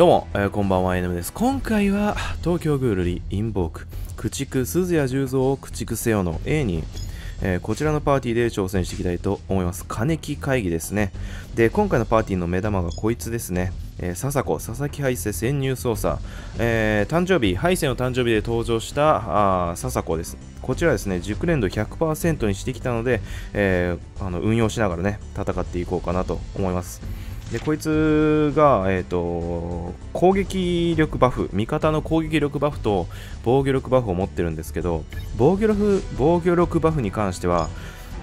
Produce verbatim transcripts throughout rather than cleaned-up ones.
どうも、えー、こんばんは、エヌエム です。今回は、東京グールリインボーク、駆逐鈴谷十三を駆逐せよの A に、えー、こちらのパーティーで挑戦していきたいと思います。金木会議ですね。で、今回のパーティーの目玉がこいつですね。えー、笹子、佐々木ハイセ潜入捜査。えー、誕生日、ハイセの誕生日で登場した、あ笹子です。こちらですね、熟練度 ひゃくパーセント にしてきたので、えー、あの運用しながらね、戦っていこうかなと思います。で、こいつが、えーと、攻撃力バフ、味方の攻撃力バフと防御力バフを持ってるんですけど、防御力、防御力バフに関しては、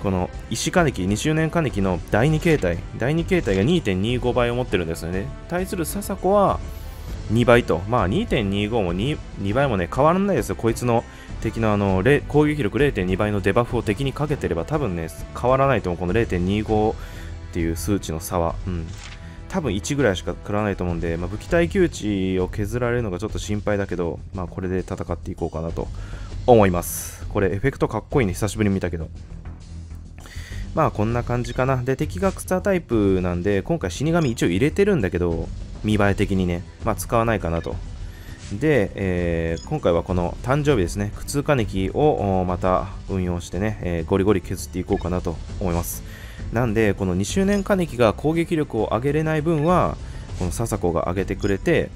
この石金木、にしゅうねん金木のだいに形態、だいに形態が にてんにご 倍を持ってるんですよね。対する笹子はにばいと、まあ にてんにご も 2, 2倍もね、変わらないですよ。こいつの敵のあの攻撃力 れいてんに 倍のデバフを敵にかけてれば、多分ね、変わらないと思う、この れいてんにご っていう数値の差は。うん、多分いちぐらいしか食らわないと思うんで、まあ、武器耐久値を削られるのがちょっと心配だけど、まあ、これで戦っていこうかなと思います。これエフェクトかっこいいね、久しぶりに見たけど。まあこんな感じかな。で、敵が草タイプなんで、今回死神一応入れてるんだけど、見栄え的にね、まあ使わないかなと。で、えー、今回はこの誕生日ですね、苦痛金木をまた運用してね、えー、ゴリゴリ削っていこうかなと思います。なんで、このにしゅうねん金木が攻撃力を上げれない分は、この笹子が上げてくれて、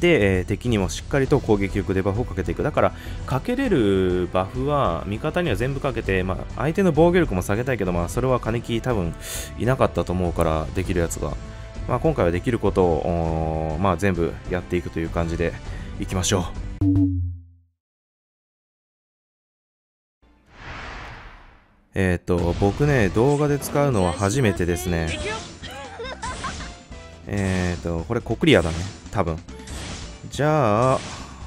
で、えー、敵にもしっかりと攻撃力でバフをかけていく。だから、かけれるバフは、味方には全部かけて、まあ、相手の防御力も下げたいけど、まあ、それは金木多分いなかったと思うから、できるやつが。まあ、今回はできることを、まあ、全部やっていくという感じでいきましょう。えっと、僕ね、動画で使うのは初めてですね。えっと、これコクリアだね、多分。じゃあ、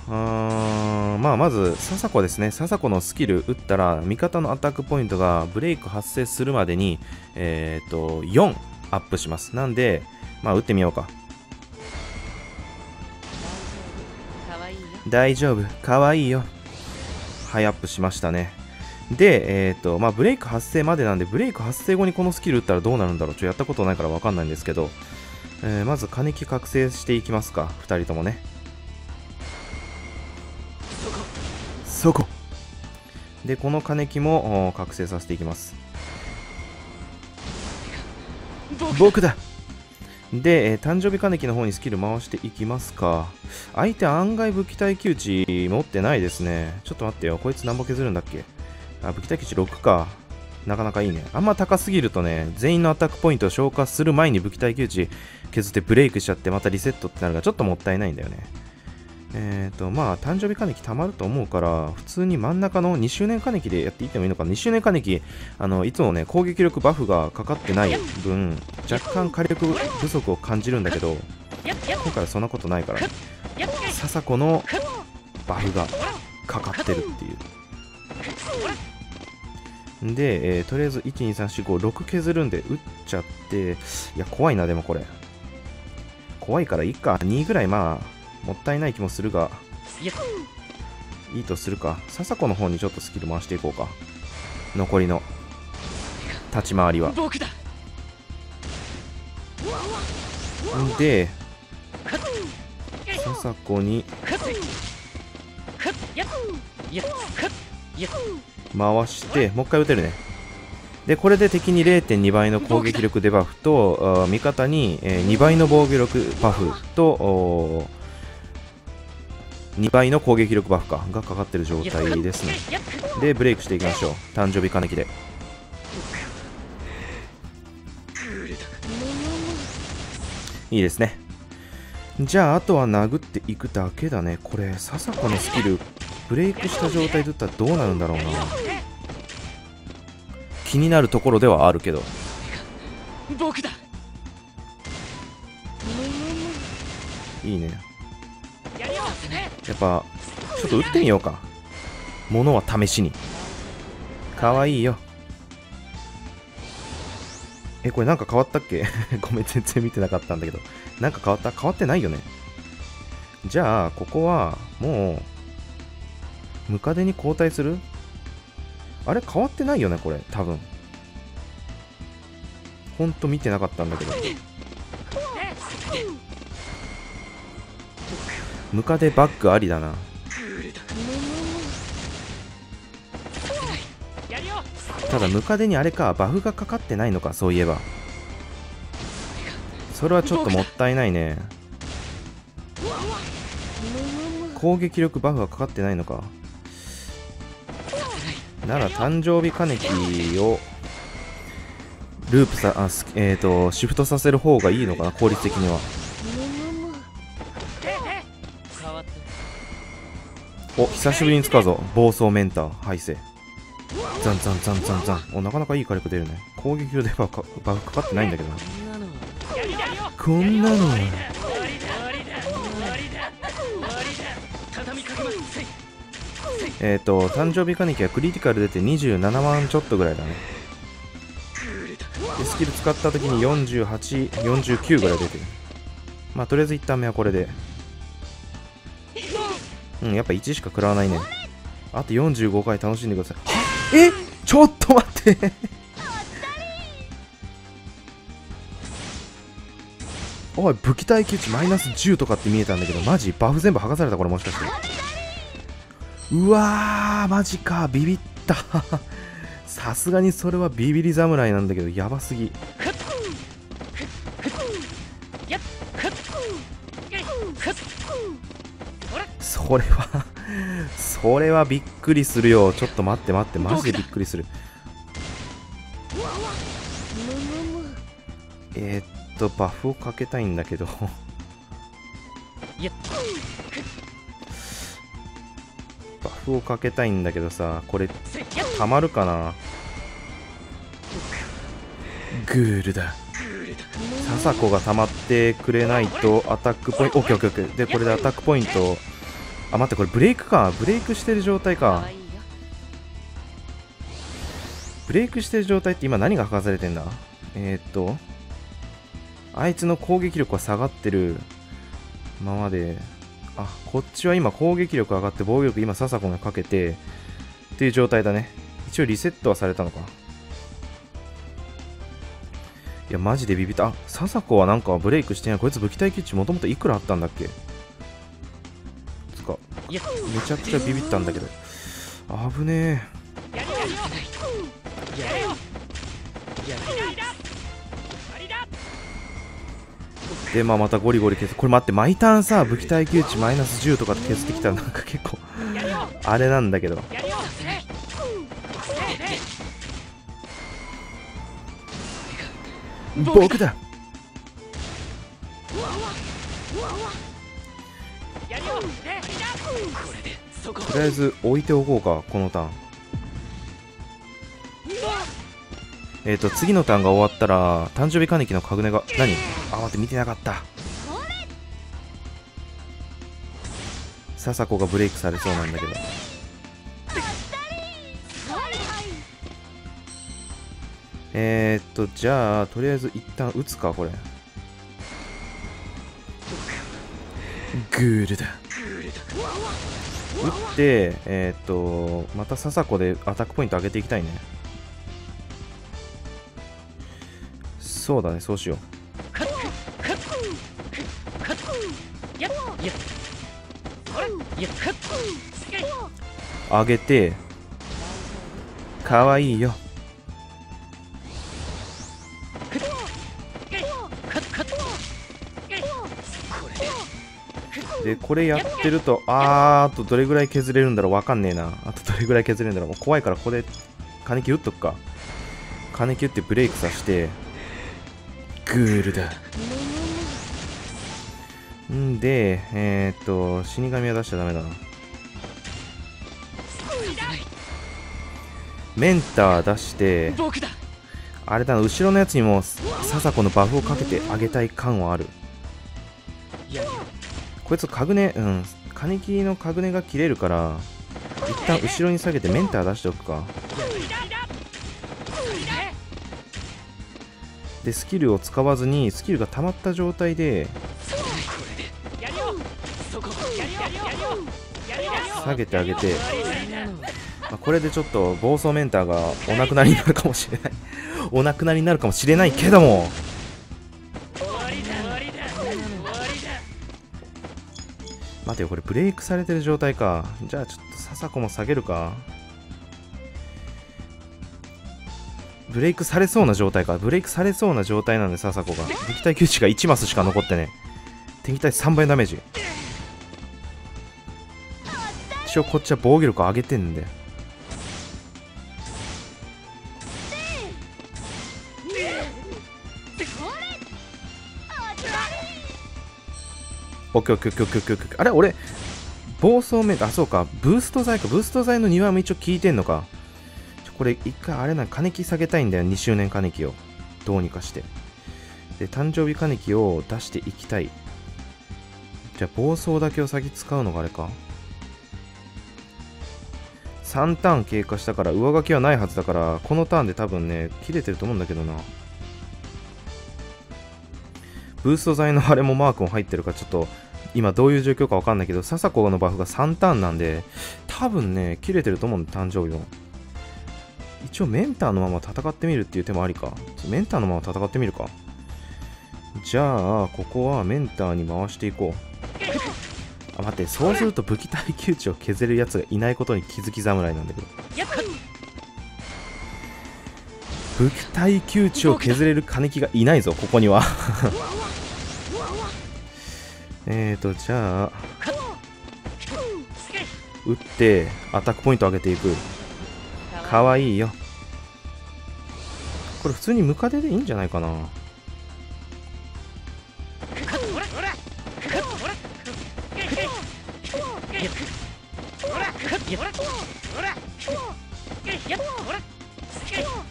あまあ、まず、笹子ですね。笹子のスキル打ったら、味方のアタックポイントがブレイク発生するまでに、えっと、よんアップします。なんで、まあ、打ってみようか。大丈夫、かわいいよ。はい、アップしましたね。で、えっと、まあ、ブレイク発生までなんで、ブレイク発生後にこのスキル打ったらどうなるんだろう。ちょっとやったことないからわかんないんですけど、えー、まず金木覚醒していきますか、ふたりともね。そこで、この金木も覚醒させていきます。僕だ。で、えー、誕生日金木の方にスキル回していきますか。相手案外武器耐久値持ってないですね。ちょっと待ってよ、こいつ何ぼ削るんだっけ。あ、武器耐久値ろくか。なかなかいいね。あんま高すぎるとね、全員のアタックポイントを消化する前に武器耐久値削ってブレイクしちゃって、またリセットってなるがちょっともったいないんだよね。えーと、まあ、誕生日金木溜まると思うから、普通に真ん中のにしゅうねん金木でやっていってもいいのかな。にしゅうねん金木、あの、いつもね、攻撃力バフがかかってない分、若干火力不足を感じるんだけど、今回はそんなことないから、笹子のバフがかかってるっていう。で、えー、とりあえずいち、に、さん、よん、ご、ろく削るんで打っちゃって、いや、怖いな、でもこれ。怖いからいいか、にぐらいまあ、もったいない気もするが、いいとするか。笹子の方にちょっとスキル回していこうか。残りの立ち回りは。で、笹子に回して、もう一回打てるね。で、これで敵に れいてんに 倍の攻撃力デバフと、味方にに倍の防御力バフと、に倍の攻撃力バフか、がかかってる状態ですね。で、ブレイクしていきましょう。誕生日金木で。いいですね。じゃあ、あとは殴っていくだけだね。これ、笹子のスキル、ブレイクした状態で打ったらどうなるんだろうな。気になるところではあるけど。僕だ。いいね。やっぱちょっと打ってみようか。ものは試しに。かわいいよ。え、これなんか変わったっけごめん、全然見てなかったんだけど。なんか変わった？変わってないよね。じゃあここはもうムカデに交代する？あれ変わってないよね、これ多分。ほんと見てなかったんだけど。ムカデバッグありだな。ただムカデにあれか、バフがかかってないのか、そういえば。それはちょっともったいないね。攻撃力バフがかかってないのか。なら誕生日カネキをループさ、あ、えっとシフトさせる方がいいのかな、効率的には。お、久しぶりに使うぞ、暴走メンター排生。ザンザンザンザンザン。お、なかなかいい火力出るね。攻撃力でバフかかってないんだけどな。こんなのえっと誕生日カネキはクリティカル出てにじゅうななまんちょっとぐらいだね。でスキル使った時によんじゅうはち、よんじゅうきゅうぐらい出てる。まあとりあえず一旦目はこれで。うん、やっぱいちしか食らわないね。あとよんじゅうごかい楽しんでください。え、ちょっと待っておい、武器耐久値マイナスじゅうとかって見えたんだけど、マジバフ全部剥がされた、これもしかして。うわー、マジか、ビビったさすがにそれはビビり侍なんだけど、やばすぎ。それはそれはびっくりするよ。ちょっと待って待って、マジでびっくりする。えー、っとバフをかけたいんだけどバフをかけたいんだけどさ、これたまるかな。グールだ。ササコがたまってくれないとアタックポイント。オッケーオッケーオッケー。でこれでアタックポイント。あ、待って、これブレイクか。ブレイクしてる状態か。ブレイクしてる状態って今何が剥がされてんだ。えー、っとあいつの攻撃力は下がってるままで、あ、こっちは今攻撃力上がって防御力今ササコがかけてっていう状態だね。一応リセットはされたのか。いやマジでビビった。あ、ササコはなんかブレイクしてない。こいつ武器耐久値もともといくらあったんだっけ。めちゃくちゃビビったんだけど、危ねえ。でまあまたゴリゴリ消す。これ待って、毎ターンさ武器耐久値マイナスじゅうとかって削ってきたらなんか結構あれなんだけど、僕だ。とりあえず置いておこうか、このターン。えっと次のターンが終わったら誕生日カネキのカグネが、何、あ、待って、見てなかった。ササコがブレイクされそうなんだけど、えっとじゃあとりあえず一旦打つか。これグールだ。打って、えっと、またササコでアタックポイント上げていきたいね。そうだね、そうしよう。上げて、かわいいよ。でこれやってると、あー、あとどれぐらい削れるんだろう、わかんねえな。あとどれぐらい削れるんだろう、もう怖いからここでカネキ打っとくか。カネキ打ってブレイクさせて、グールだ。んで、えー、っと、死神は出しちゃダメだな。メンター出して、あれだな、後ろのやつにもササコのバフをかけてあげたい感はある。こいつカグネ、うん、カネキのカグネが切れるから一旦後ろに下げてメンター出しておくか。でスキルを使わずにスキルが溜まった状態で下げてあげて、まあ、これでちょっと暴走メンターがお亡くなりになるかもしれないお亡くなりになるかもしれないけども、待てよ、これブレイクされてる状態か。じゃあちょっと笹子も下げるか。ブレイクされそうな状態か。ブレイクされそうな状態なんで、笹子が敵対吸収がいちマスしか残ってね。敵対さんばいのダメージ。一応こっちは防御力上げてんで、オッケーオッケーオッケーオッケーオッケー。あれ俺暴走メント、あそうかブースト剤か。ブースト剤のにばいも一応効いてんのか。これ一回あれな、金木下げたいんだよ。にしゅうねん金木をどうにかして、で誕生日金木を出していきたい。じゃあ暴走だけを先使うのがあれか。さんターン経過したから上書きはないはずだから、このターンで多分ね切れてると思うんだけどな。ブースト剤のあれもマークも入ってるから、ちょっと今どういう状況か分かんないけど、笹子のバフがさんターンなんで多分ね切れてると思うんで、誕生日も一応メンターのまま戦ってみるっていう手もありか。メンターのまま戦ってみるか。じゃあここはメンターに回していこう。あ待って、そうすると武器耐久値を削れるやつがいないことに気づき侍なんだけど、武器耐久値を削れる金木がいないぞここにはえーとじゃあ打ってアタックポイント上げていく。かわいいよこれ。普通にムカデでいいんじゃないかな。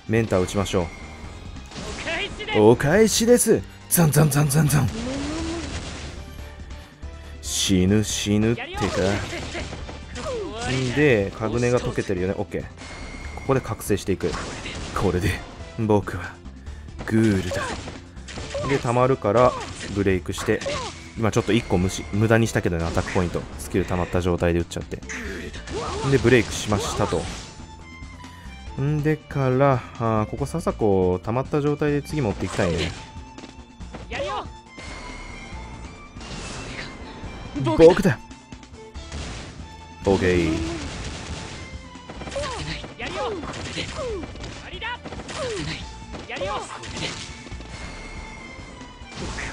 メンター打ちましょう。お返しです。ザンザンザンザンザン。死ぬ死ぬってか。でカグネが溶けてるよね。オッケー、ここで覚醒していく。これで僕はグールだ。でたまるからブレイクして、今ちょっといっこ無視無駄にしたけどね、アタックポイントスキルたまった状態で打っちゃって、でブレイクしましたと。んでからあここ笹子たまった状態で次持っていきたいね。僕だ。 OK、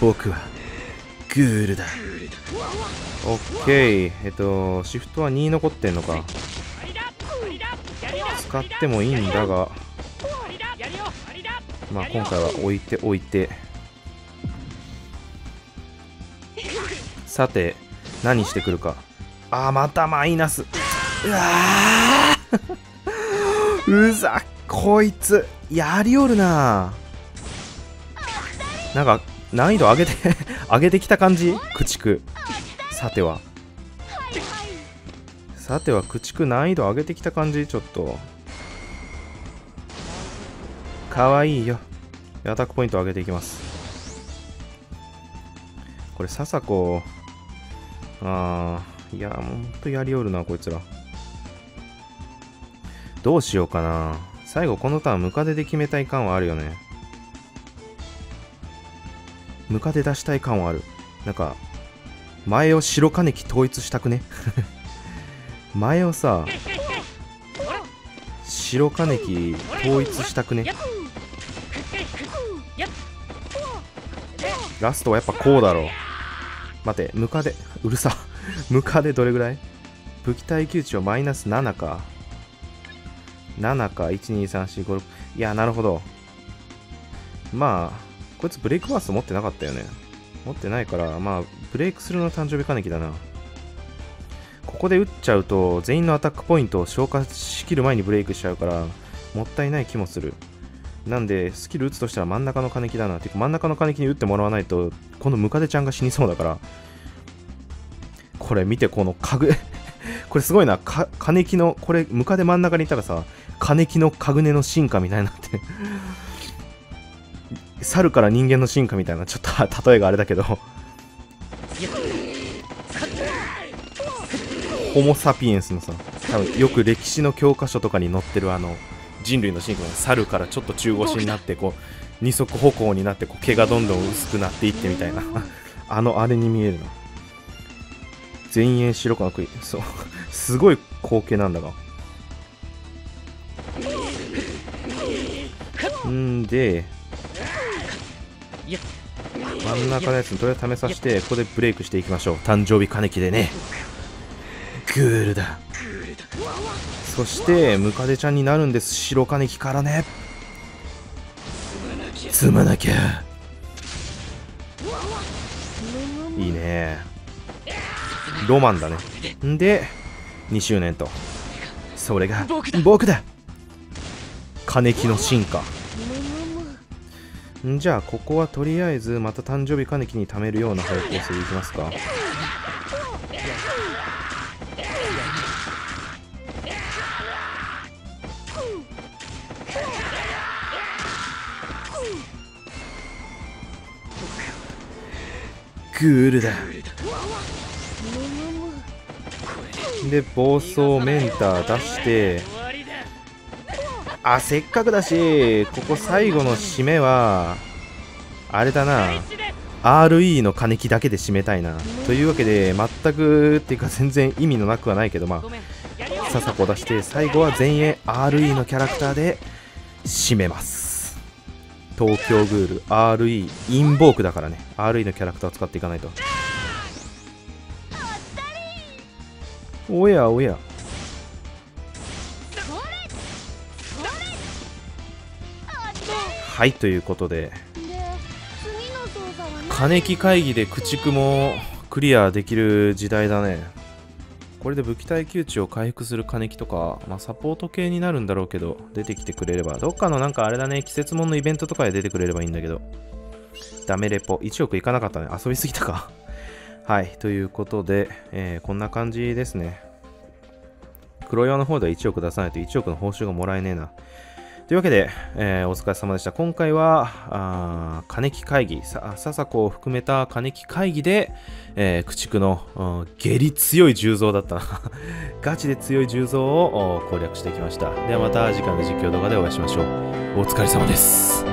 僕はグールだ。オッケー、えっとシフトはに残ってんのか。使ってもいいんだが、まあ今回は置いておいて。さて何してくるか。あーまたマイナス。うわーうざっこいつやりおるな。なんか難易度上げて上げてきた感じ。駆逐、さてはさては駆逐難易度上げてきた感じ。ちょっとかわいいよ。アタックポイント上げていきます。これ笹子、あーいやほんとやりおるなこいつら。どうしようかな。最後このターンムカデで決めたい感はあるよね。ムカデ出したい感はある。なんか前を白金木統一したくね前をさ白金木統一したくね。ラストはやっぱこうだろう。待てムカデうるさムカデどれぐらい。武器耐久値はマイナスななか。ななかいちにさんしごろく。いやなるほど。まあこいつブレイクバースト持ってなかったよね。持ってないからまあブレイクするの誕生日金木だな。ここで打っちゃうと全員のアタックポイントを消化しきる前にブレイクしちゃうからもったいない気もする。なんでスキル打つとしたら真ん中の金木だな。てか真ん中の金木に打ってもらわないと今度ムカデちゃんが死にそうだから。これ見てこのかぐこれすごいな。か金木のこれムカデ真ん中にいたらさ、金木のかぐねの進化みたいになって猿から人間の進化みたいな。ちょっと例えがあれだけどホモ・サピエンスのさ、多分よく歴史の教科書とかに載ってるあの人類の進化が猿からちょっと中腰になってこう二足歩行になってこう毛がどんどん薄くなっていってみたいなあのあれに見えるな。前衛白川の杭。そうすごい光景なんだが、んで真ん中のやつにとりあえず試させて、ここでブレイクしていきましょう。誕生日金木でね、グールだ。そしてムカデちゃんになるんです。白金木からね、積まなきゃいいね、ロマンだね。んでにしゅうねんと、それが僕だ、金木の進化。んじゃあここはとりあえずまた誕生日金木に貯めるような方向性でいきますか。グールだ。で暴走メンター出して、あ、せっかくだし、ここ最後の締めはあれだな、 アールイー の金木だけで締めたいな。というわけで全くっていうか全然意味のなくはないけど、まあささこ出して最後は前衛 アールイー のキャラクターで締めます。東京グール アールイー インボークだからね、 アールイー のキャラクターを使っていかないと。おやおや、はい、ということで金木会議で駆逐もクリアできる時代だね。これで武器耐久値を回復する金木とか、まあ、サポート系になるんだろうけど出てきてくれれば、どっかのなんかあれだね、季節物のイベントとかで出てくれればいいんだけど。ダメレポいちおくいかなかったね、遊びすぎたかはい、ということで、えー、こんな感じですね。黒岩の方ではいちおく出さないといちおくの報酬がもらえねえな。というわけで、えー、お疲れ様でした。今回はあ金木会議、さ笹子を含めた金木会議で、えー、駆逐の下痢強い重蔵だったなガチで強い重蔵を攻略していきました。ではまた次回の実況動画でお会いしましょう。お疲れ様です。